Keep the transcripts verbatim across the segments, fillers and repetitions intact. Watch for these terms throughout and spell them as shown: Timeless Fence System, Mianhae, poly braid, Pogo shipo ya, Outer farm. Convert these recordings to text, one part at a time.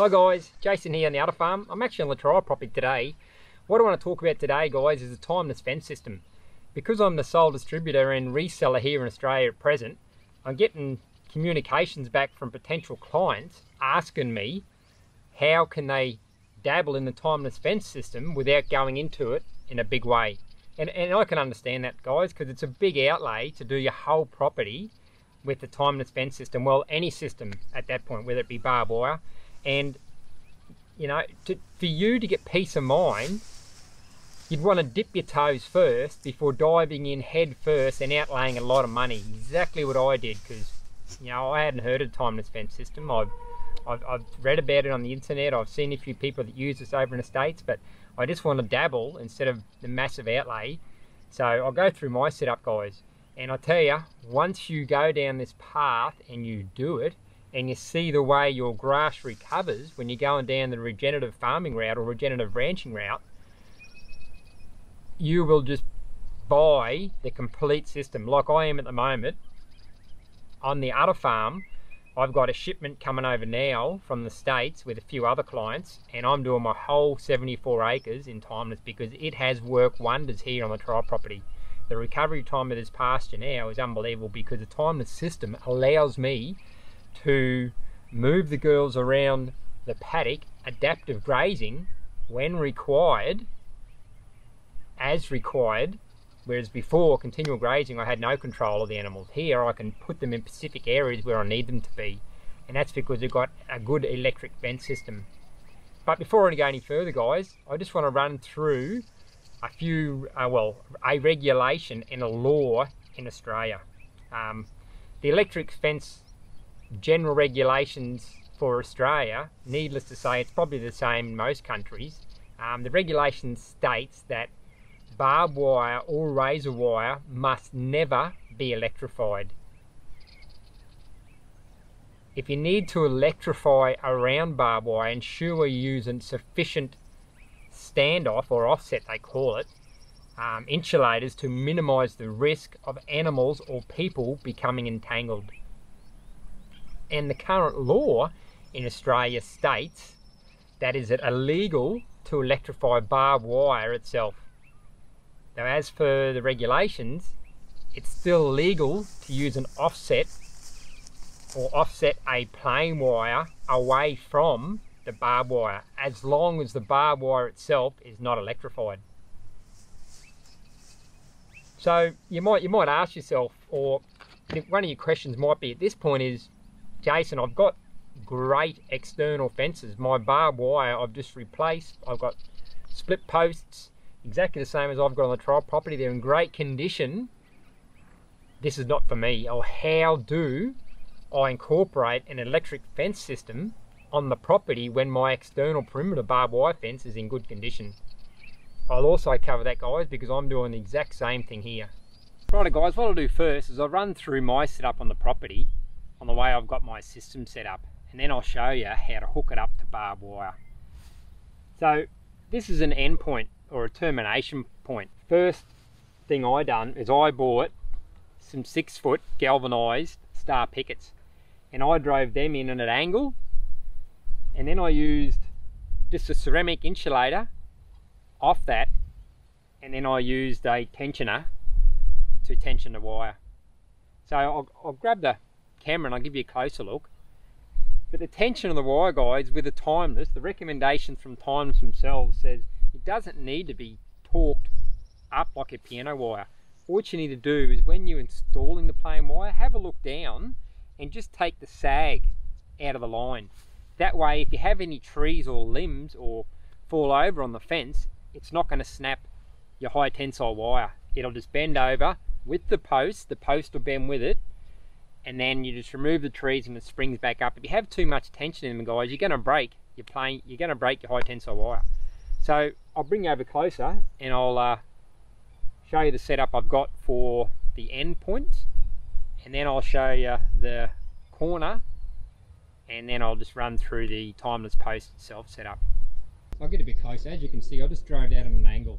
Hi guys, Jason here on the Outer Farm. I'm actually on the trial property today. What I want to talk about today, guys, is the timeless fence system. Because I'm the sole distributor and reseller here in Australia at present, I'm getting communications back from potential clients asking me how can they dabble in the timeless fence system without going into it in a big way. And, and I can understand that, guys, because it's a big outlay to do your whole property with the timeless fence system. Well, any system at that point, whether it be barbed wire, and you know to, for you to get peace of mind, you'd want to dip your toes first before diving in head first and outlaying a lot of money. Exactly what I did, because you know I hadn't heard of the timeless fence system. I've, I've I've read about it on the internet. I've seen a few people that use this over in the States, but I just want to dabble instead of the massive outlay. So I'll go through my setup, guys, and I tell you, once you go down this path and you do it and you see the way your grass recovers when you're going down the regenerative farming route or regenerative ranching route, you will just buy the complete system. Like I am at the moment, on the Outer Farm, I've got a shipment coming over now from the States with a few other clients, and I'm doing my whole seventy-four acres in timeless because it has worked wonders here on the trial property. The recovery time of this pasture now is unbelievable because the timeless system allows me to move the girls around the paddock, adaptive grazing when required, as required, whereas before continual grazing I had no control of the animals. Here I can put them in specific areas where I need them to be, and that's because they've got a good electric fence system. But before I go any further, guys, I just want to run through a few, uh, well, a regulation and a law in Australia. Um, the electric fence general regulations for Australia, needless to say, it's probably the same in most countries. Um, the regulation states that barbed wire or razor wire must never be electrified. If you need to electrify around barbed wire, ensure you use a sufficient standoff or offset, they call it, um, insulators to minimize the risk of animals or people becoming entangled. And the current law in Australia states that is it illegal to electrify barbed wire itself. Now, as per the regulations, it's still legal to use an offset or offset a plain wire away from the barbed wire as long as the barbed wire itself is not electrified. So you might you might ask yourself, or one of your questions might be at this point is, Jason, I've got great external fences. My barbed wire I've just replaced. I've got split posts, exactly the same as I've got on the trial property. They're in great condition. This is not for me. Or how do I incorporate an electric fence system on the property when my external perimeter barbed wire fence is in good condition? I'll also cover that, guys, because I'm doing the exact same thing here. Right, guys, what I'll do first is I'll run through my setup on the property, on the way I've got my system set up, and then I'll show you how to hook it up to barbed wire. So this is an end point or a termination point. First thing I done is I bought some six foot galvanized star pickets, and I drove them in at an angle, and then I used just a ceramic insulator off that, and then I used a tensioner to tension the wire. So I'll, I'll grab the camera and I'll give you a closer look. But the tension of the wire, guys, with the timeless, the recommendations from timeless themselves says it doesn't need to be torqued up like a piano wire. What you need to do is when you're installing the plain wire, have a look down and just take the sag out of the line. That way, if you have any trees or limbs or fall over on the fence, it's not going to snap your high tensile wire. It'll just bend over with the post, the post will bend with it, and then you just remove the trees and it springs back up. If you have too much tension in them, guys, you're going to break your plain, you're going to break your high tensile wire. So I'll bring you over closer and I'll uh, show you the setup I've got for the end point, and then I'll show you the corner, and then I'll just run through the timeless post itself setup. I'll get a bit closer. As you can see, I just drove that on an angle,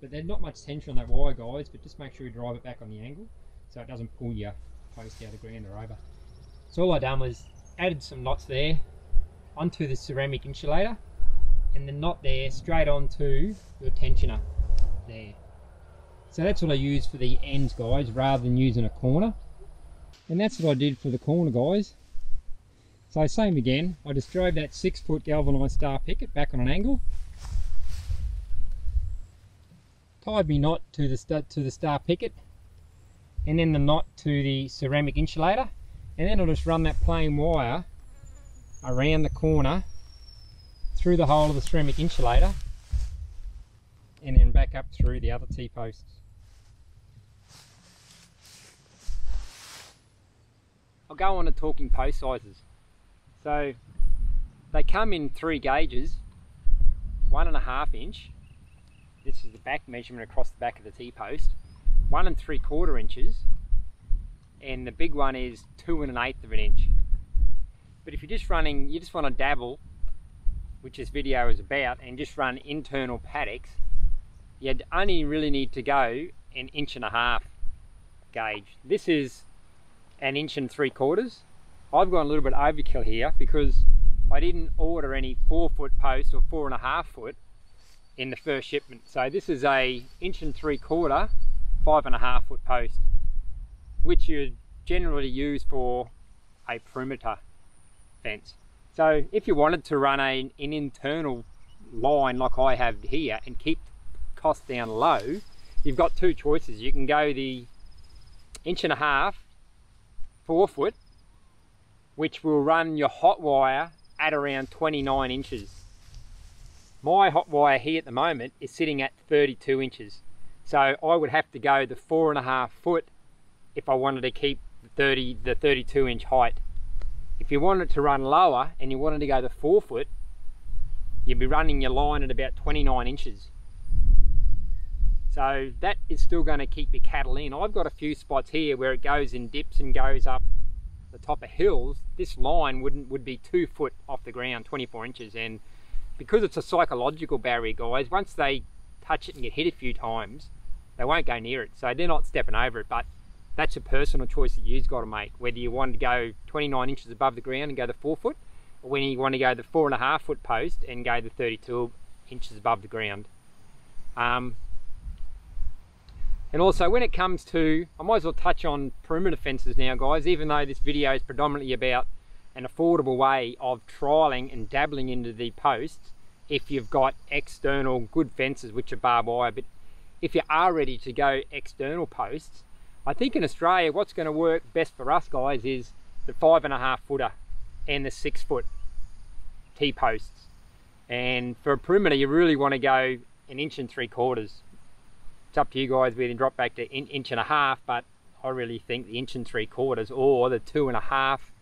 but there's not much tension on that wire, guys, but just make sure you drive it back on the angle so it doesn't pull you post out of the ground or over. So all I done was added some knots there, onto the ceramic insulator, and the knot there straight onto your tensioner there. So that's what I use for the ends, guys, rather than using a corner. And that's what I did for the corner, guys. So same again, I just drove that six foot galvanised star picket back on an angle, tied me knot to the, to the star picket, and then the knot to the ceramic insulator, and then I'll just run that plain wire around the corner through the hole of the ceramic insulator and then back up through the other T-posts. I'll go on to talking post sizes. So they come in three gauges, one and a half inch, this is the back measurement across the back of the T-post, one and three quarter inches, and the big one is two and an eighth of an inch. But if you're just running, you just want to dabble, which this video is about, and just run internal paddocks, you'd only really need to go an inch and a half gauge. This is an inch and three quarters. I've gone a little bit overkill here because I didn't order any four foot posts or four and a half foot in the first shipment. So this is a inch and three quarter, five and a half foot post, which you generally use for a perimeter fence. So if you wanted to run a, an internal line like I have here and keep the cost down low, you've got two choices. You can go the inch and a half, four foot, which will run your hot wire at around twenty-nine inches. My hot wire here at the moment is sitting at thirty-two inches. So I would have to go the four and a half foot if I wanted to keep the thirty, the thirty-two inch height. If you wanted to run lower and you wanted to go the four foot, you'd be running your line at about twenty-nine inches. So that is still going to keep your cattle in. I've got a few spots here where it goes in dips and goes up the top of hills. This line wouldn't would be two foot off the ground, twenty-four inches, and because it's a psychological barrier, guys, once they touch it and get hit a few times, they won't go near it, so they're not stepping over it. But that's a personal choice that you've got to make, whether you want to go twenty-nine inches above the ground and go the four foot, or when you want to go the four and a half foot post and go the thirty-two inches above the ground. Um, and also when it comes to, I might as well touch on perimeter fences now, guys, even though this video is predominantly about an affordable way of trialing and dabbling into the posts if you've got external good fences which are barbed wire. But if you are ready to go external posts, I think in Australia what's going to work best for us, guys, is the five and a half footer and the six foot T-posts. And for a perimeter you really want to go an inch and three quarters. It's up to you guys, we can drop back to in, inch and a half, but I really think the inch and three quarters or the two and a half,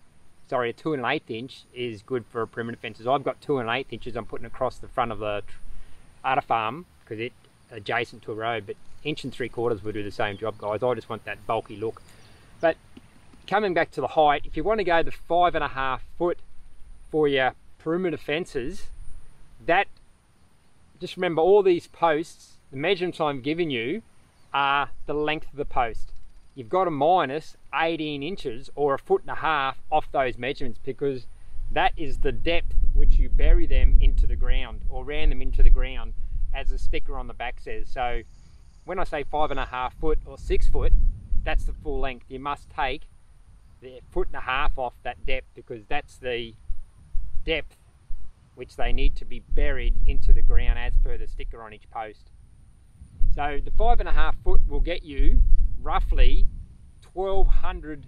sorry, a two and an eighth inch is good for perimeter fences. I've got two and an eighth inches I'm putting across the front of the Outer farm because it's adjacent to a road, but inch and three quarters will do the same job, guys. I just want that bulky look. But coming back to the height, if you want to go the five and a half foot for your perimeter fences, that, just remember all these posts, the measurements I'm giving you are the length of the post. You've got to minus eighteen inches or a foot and a half off those measurements, because that is the depth which you bury them into the ground or ran them into the ground, as the sticker on the back says. So when I say five and a half foot or six foot, that's the full length. You must take the foot and a half off that depth, because that's the depth which they need to be buried into the ground as per the sticker on each post. So the five and a half foot will get you roughly twelve hundred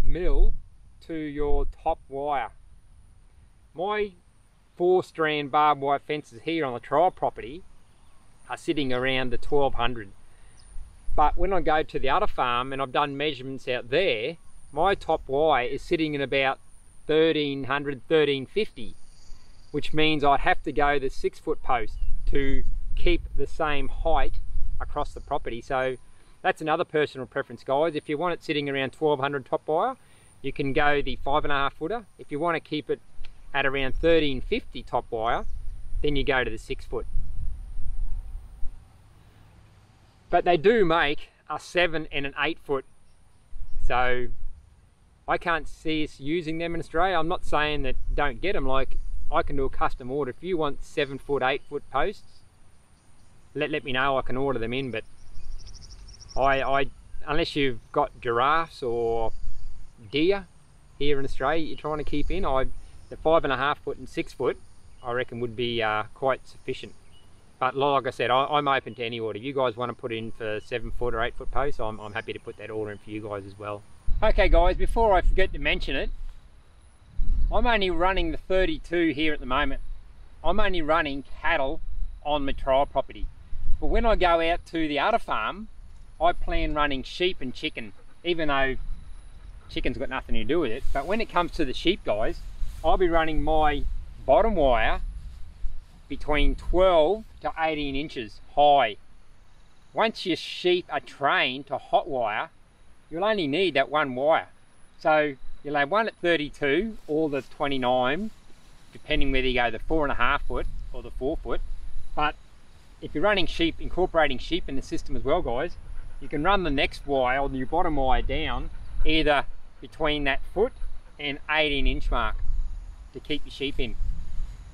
mil to your top wire. My four strand barbed wire fences here on the trial property are sitting around the twelve hundred, but when I go to the Outer farm and I've done measurements out there, my top wire is sitting at about thirteen hundred, thirteen fifty, which means I'd have to go the six foot post to keep the same height across the property. So that's another personal preference, guys. If you want it sitting around twelve hundred top wire, you can go the five and a half footer. If you want to keep it at around thirteen fifty top wire, then you go to the six foot. But they do make a seven and an eight foot. So I can't see us using them in Australia. I'm not saying that don't get them, like I can do a custom order. If you want seven foot, eight foot posts, let let me know. I can order them in, but I, I unless you've got giraffes or deer here in Australia you're trying to keep in, I the five and a half foot and six foot I reckon would be uh, quite sufficient. But like I said, I, I'm open to any order. If you guys want to put in for seven foot or eight foot posts, I'm, I'm happy to put that order in for you guys as well. Okay guys, before I forget to mention it, I'm only running the thirty-two here at the moment. I'm only running cattle on my trial property. But when I go out to the outer farm, I plan running sheep and chicken, even though chicken's got nothing to do with it. But when it comes to the sheep guys, I'll be running my bottom wire between twelve to eighteen inches high. Once your sheep are trained to hot wire, you'll only need that one wire. So you'll have one at thirty-two or the twenty-nine, depending whether you go the four and a half foot or the four foot. But if you're running sheep, incorporating sheep in the system as well guys, you can run the next wire or your bottom wire down either between that foot and eighteen inch mark to keep your sheep in.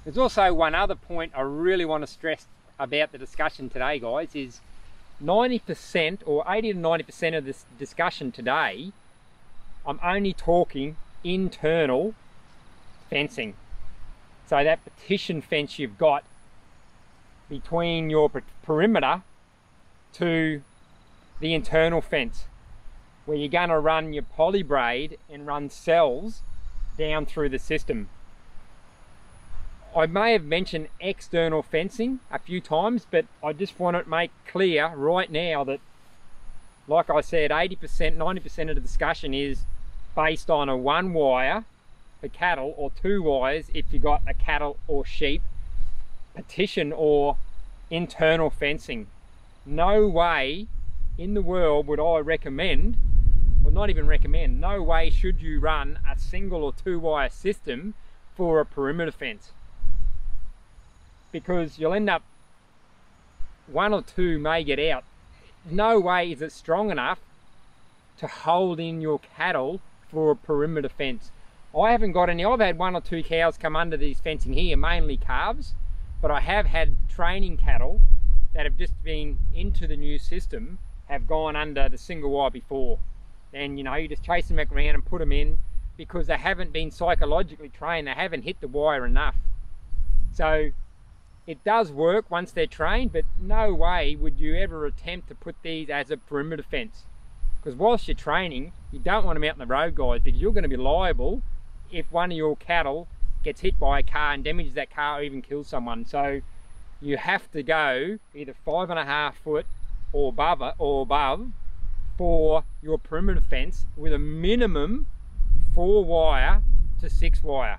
There's also one other point I really want to stress about the discussion today guys, is ninety percent or eighty to ninety percent of this discussion today, I'm only talking internal fencing. So that partition fence you've got between your per perimeter to the internal fence, where you're going to run your poly braid and run cells down through the system. I may have mentioned external fencing a few times, but I just want to make clear right now that, like I said, eighty percent, ninety percent of the discussion is based on a one wire for cattle or two wires if you've got a cattle or sheep partition or internal fencing. No way in the world would I recommend, or not even recommend, no way should you run a single or two wire system for a perimeter fence, because you'll end up one or two may get out. No way is it strong enough to hold in your cattle for a perimeter fence. I haven't got any. I've had one or two cows come under these fencing here, mainly calves, but I have had training cattle that have just been into the new system, have gone under the single wire before. And you know, you just chase them back around and put them in because they haven't been psychologically trained, they haven't hit the wire enough. So it does work once they're trained, but no way would you ever attempt to put these as a perimeter fence. Because whilst you're training, you don't want them out on the road guys, because you're going to be liable if one of your cattle gets hit by a car and damages that car or even kills someone. So you have to go either five and a half foot or above, or above for your perimeter fence with a minimum four wire to six wire.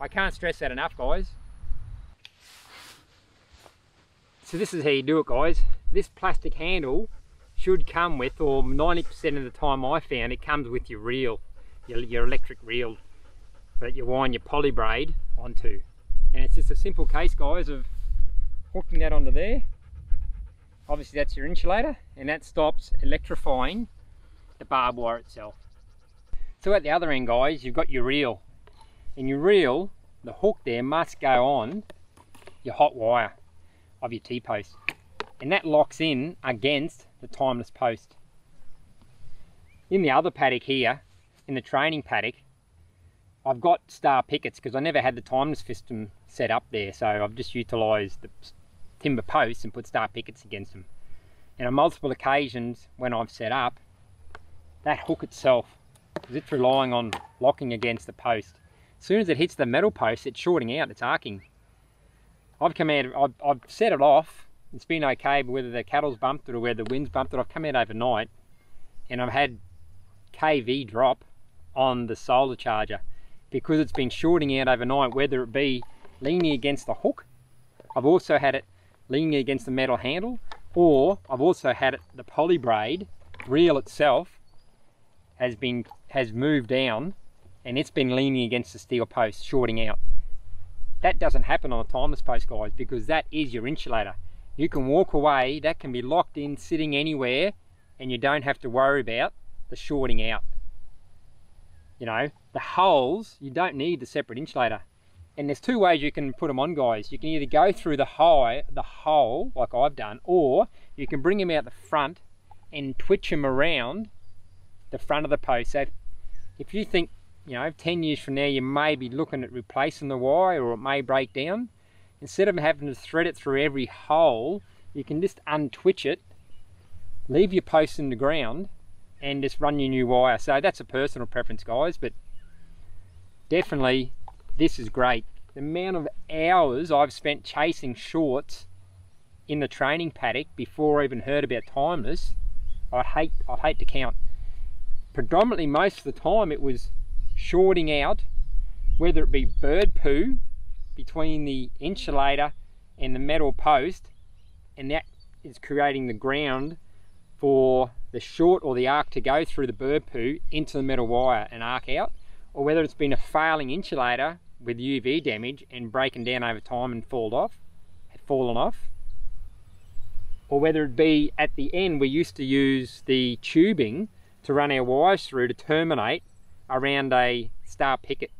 I can't stress that enough guys. So this is how you do it guys. This plastic handle should come with, or ninety percent of the time I found, it comes with your reel, your, your electric reel that you wind your poly braid onto. And it's just a simple case guys of hooking that onto there. Obviously that's your insulator, and that stops electrifying the barbed wire itself. So at the other end guys, you've got your reel. And your reel, the hook there must go on your hot wire of your T-post, and that locks in against the timeless post. In the other paddock here, in the training paddock, I've got star pickets because I never had the timeless system set up there, so I've just utilised the timber posts and put star pickets against them. And on multiple occasions when I've set up, that hook itself, because it's relying on locking against the post. As soon as it hits the metal post, it's shorting out, it's arcing. I've come out, I've, I've set it off, it's been okay, but whether the cattle's bumped it or whether the wind's bumped it, I've come out overnight and I've had K V drop on the solar charger because it's been shorting out overnight, whether it be leaning against the hook. I've also had it leaning against the metal handle, or I've also had it, the poly braid reel itself has been, has moved down and it's been leaning against the steel post, shorting out. That doesn't happen on a timeless post guys, because that is your insulator. You can walk away, that can be locked in, sitting anywhere, and you don't have to worry about the shorting out. You know, the holes, you don't need the separate insulator. And there's two ways you can put them on, guys. You can either go through the high, the hole, like I've done, or you can bring them out the front and twitch them around the front of the post. So if, if you think, you know, ten years from now, you may be looking at replacing the wire or it may break down, instead of having to thread it through every hole, you can just untwitch it, leave your post in the ground, and just run your new wire. So that's a personal preference, guys, but definitely this is great. The amount of hours I've spent chasing shorts in the training paddock before I even heard about Timeless, I'd hate, I'd hate to count. Predominantly most of the time it was shorting out, whether it be bird poo between the insulator and the metal post, and that is creating the ground for the short or the arc to go through the bird poo into the metal wire and arc out, or whether it's been a failing insulator with U V damage and breaking down over time and fall off, had fallen off, or whether it be at the end we used to use the tubing to run our wires through to terminate around a star picket,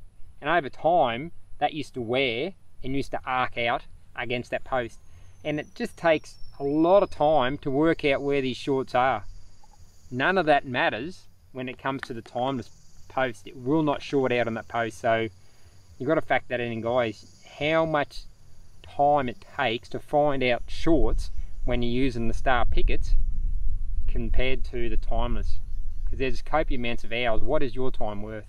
and over time that used to wear and used to arc out against that post, and it just takes a lot of time to work out where these shorts are. None of that matters when it comes to the Timeless post. It will not short out on that post, so you've got to factor that in, guys, how much time it takes to find out shorts when you're using the star pickets compared to the Timeless, because there's copious amounts of hours. What is your time worth?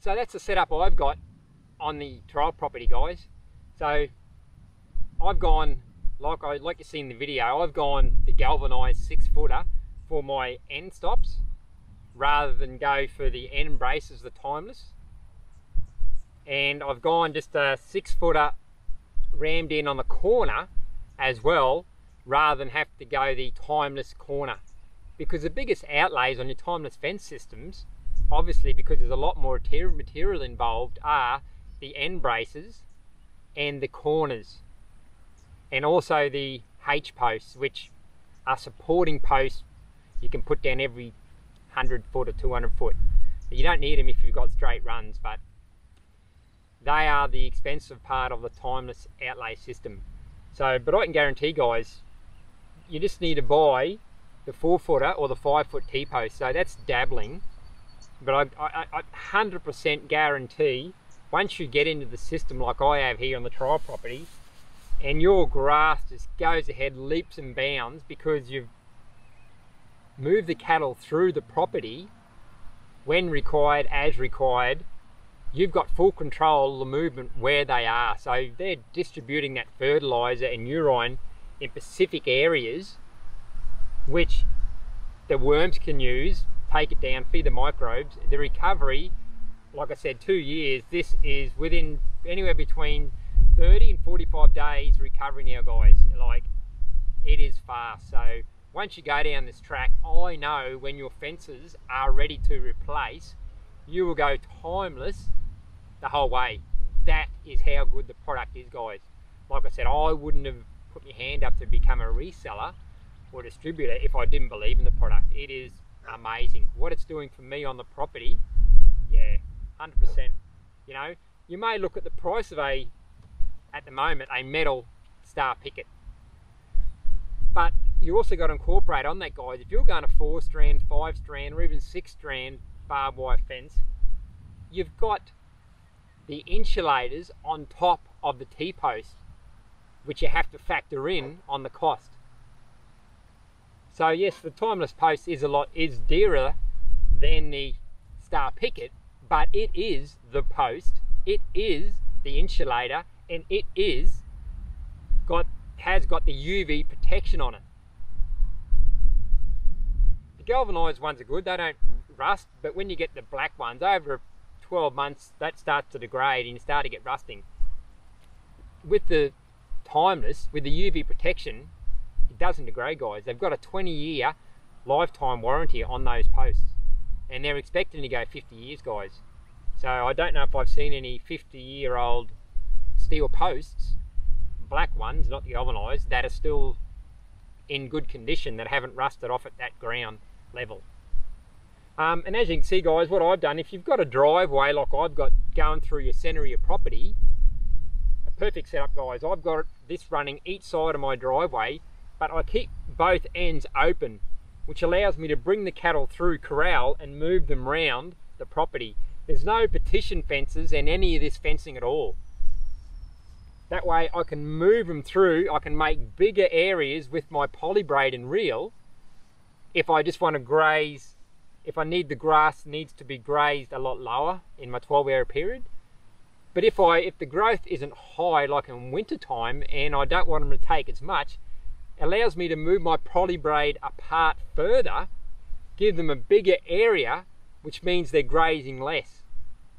So that's the setup I've got on the trial property, guys. So I've gone, like I like you see in the video, I've gone the galvanized six footer for my end stops rather than go for the end braces, the Timeless, and I've gone just a six footer rammed in on the corner as well, rather than have to go the Timeless corner, because the biggest outlays on your Timeless fence systems, obviously because there's a lot more material involved, are the end braces and the corners, and also the H posts, which are supporting posts you can put down every one hundred foot or two hundred foot. But you don't need them if you've got straight runs, but they are the expensive part of the Timeless outlay system. So, but I can guarantee, guys, you just need to buy the four footer or the five foot T post. So that's dabbling, but I one hundred percent guarantee once you get into the system like I have here on the trial property, and your grass just goes ahead leaps and bounds because you've moved the cattle through the property when required, as required. You've got full control of the movement where they are. So they're distributing that fertilizer and urine in specific areas which the worms can use, take it down, feed the microbes. The recovery, like I said, two years, this is within anywhere between thirty and forty-five days recovery now, guys. Like, it is fast. So once you go down this track, I know when your fences are ready to replace, you will go Timeless the whole way. That is how good the product is, guys. Like I said, I wouldn't have put my hand up to become a reseller or distributor if I didn't believe in the product. It is amazing what it's doing for me on the property. Yeah, one hundred percent. You know, you may look at the price of a at the moment a metal star picket, but you also got to incorporate on that, guys, if you're going to four strand, five strand, or even six strand barbed wire fence, you've got the insulators on top of the T-post, which you have to factor in on the cost. So yes, the Timeless post is a lot is dearer than the star picket, but it is the post, it is the insulator, and it is got has got the U V protection on it. The galvanized ones are good, they don't rust, but when you get the black ones over twelve months, that starts to degrade and you start to get rusting. With the Timeless, with the U V protection, it doesn't degrade, guys. They've got a twenty year lifetime warranty on those posts, and they're expecting to go fifty years, guys. So I don't know if I've seen any fifty year old steel posts, black ones, not the galvanized, that are still in good condition, that haven't rusted off at that ground level. Um, and as you can see, guys, what I've done, if you've got a driveway like I've got going through your centre of your property, a perfect setup, guys. I've got this running each side of my driveway, but I keep both ends open, which allows me to bring the cattle through corral and move them round the property. There's no partition fences in any of this fencing at all. That way I can move them through, I can make bigger areas with my poly braid and reel if I just want to graze, if I need the grass needs to be grazed a lot lower in my twelve hour period. But if I if the growth isn't high like in winter time and I don't want them to take as much, it allows me to move my poly braid apart further, give them a bigger area, which means they're grazing less.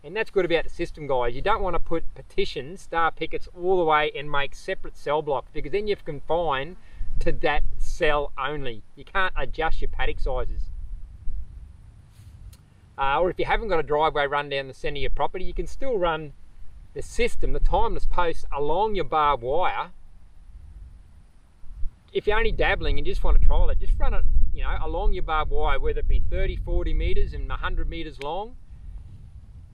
And that's good about the system, guys. You don't want to put partitions, star pickets all the way and make separate cell blocks, because then you're confined to that cell only. You can't adjust your paddock sizes. Uh, or if you haven't got a driveway run down the centre of your property, you can still run the system, the timeless posts, along your barbed wire. If you're only dabbling and just want to trial it, just run it, you know, along your barbed wire, whether it be thirty, forty metres and one hundred metres long.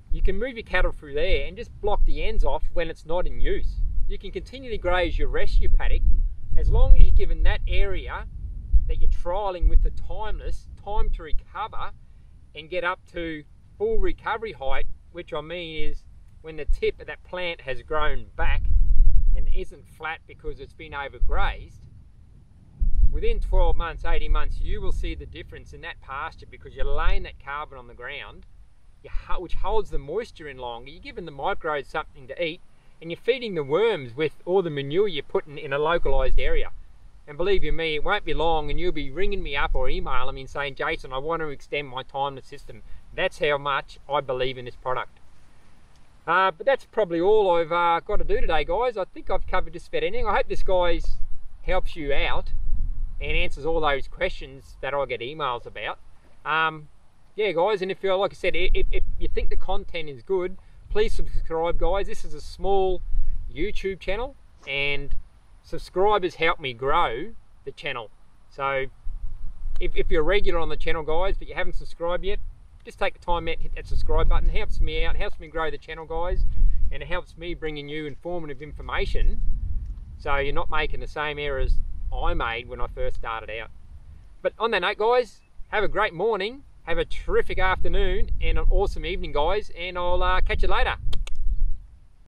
You can move your cattle through there and just block the ends off when it's not in use. You can continually graze your rest of your paddock as long as you're given that area that you're trialling with the timeless time to recover and get up to full recovery height, which I mean is when the tip of that plant has grown back and isn't flat because it's been overgrazed. Within twelve months, eighteen months, you will see the difference in that pasture because you're laying that carbon on the ground, which holds the moisture in longer. You're giving the microbes something to eat, and you're feeding the worms with all the manure you're putting in a localised area. And believe you me, it won't be long and you'll be ringing me up or emailing me and saying, Jason, I want to extend my timeless system. That's how much I believe in this product. Uh, but that's probably all I've uh, got to do today, guys. I think I've covered just about anything. I hope this guys helps you out and answers all those questions that I get emails about. Um, Yeah, guys, and if you're, like I said, if, if you think the content is good, please subscribe, guys. This is a small YouTube channel, and subscribers help me grow the channel. So if, if you're regular on the channel, guys, but you haven't subscribed yet, just take the time out and hit that subscribe button. It helps me out, helps me grow the channel, guys, and it helps me bringing you informative information so you're not making the same errors I made when I first started out. But on that note, guys, have a great morning. Have a terrific afternoon and an awesome evening, guys, and I'll uh, catch you later.